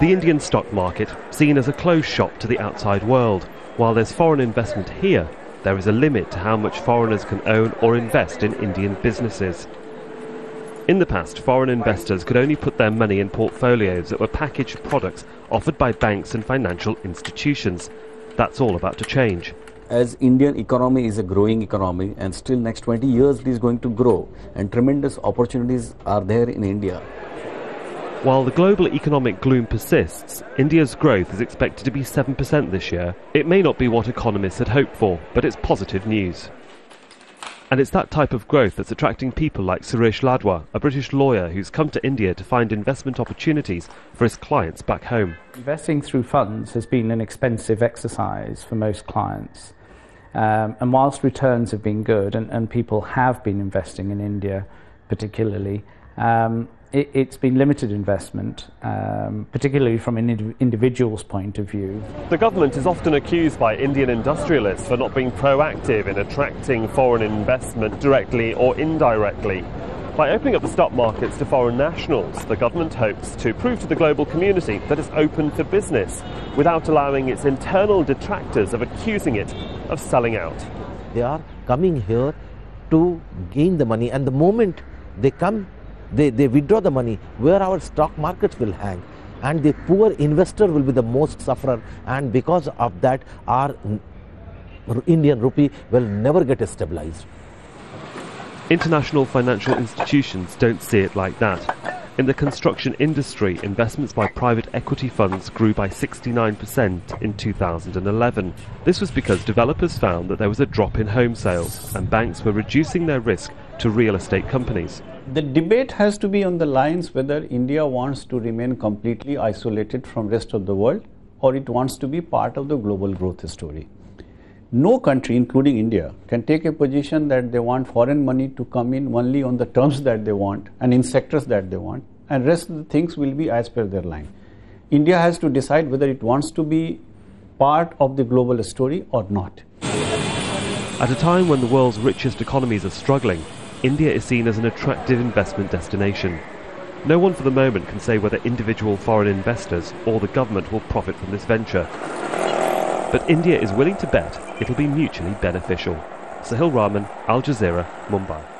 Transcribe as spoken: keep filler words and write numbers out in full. The Indian stock market, seen as a closed shop to the outside world. While there's foreign investment here, there is a limit to how much foreigners can own or invest in Indian businesses. In the past, foreign investors could only put their money in portfolios that were packaged products offered by banks and financial institutions. That's all about to change. As Indian economy is a growing economy, and still next twenty years it is going to grow, and tremendous opportunities are there in India. While the global economic gloom persists, India's growth is expected to be seven percent this year. It may not be what economists had hoped for, but it's positive news. And it's that type of growth that's attracting people like Suresh Ladwa, a British lawyer who's come to India to find investment opportunities for his clients back home. Investing through funds has been an expensive exercise for most clients. Um, and whilst returns have been good, and, and people have been investing in India particularly, um, It, it's been limited investment, um, particularly from an ind individual's point of view. The government is often accused by Indian industrialists for not being proactive in attracting foreign investment directly or indirectly. By opening up the stock markets to foreign nationals, the government hopes to prove to the global community that it's open for business, without allowing its internal detractors of accusing it of selling out. They are coming here to gain the money, and the moment they come, They, they withdraw the money, where our stock markets will hang, and the poor investor will be the most sufferer, and because of that our Indian rupee will never get stabilized. International financial institutions don't see it like that. In the construction industry, investments by private equity funds grew by sixty-nine percent in two thousand eleven. This was because developers found that there was a drop in home sales and banks were reducing their risk to real estate companies. The debate has to be on the lines whether India wants to remain completely isolated from rest of the world or it wants to be part of the global growth story. No country, including India, can take a position that they want foreign money to come in only on the terms that they want and in sectors that they want, and rest of the things will be as per their line. India has to decide whether it wants to be part of the global story or not. At a time when the world's richest economies are struggling, India is seen as an attractive investment destination. No one for the moment can say whether individual foreign investors or the government will profit from this venture. But India is willing to bet it'll be mutually beneficial. Sohail Rahman, Al Jazeera, Mumbai.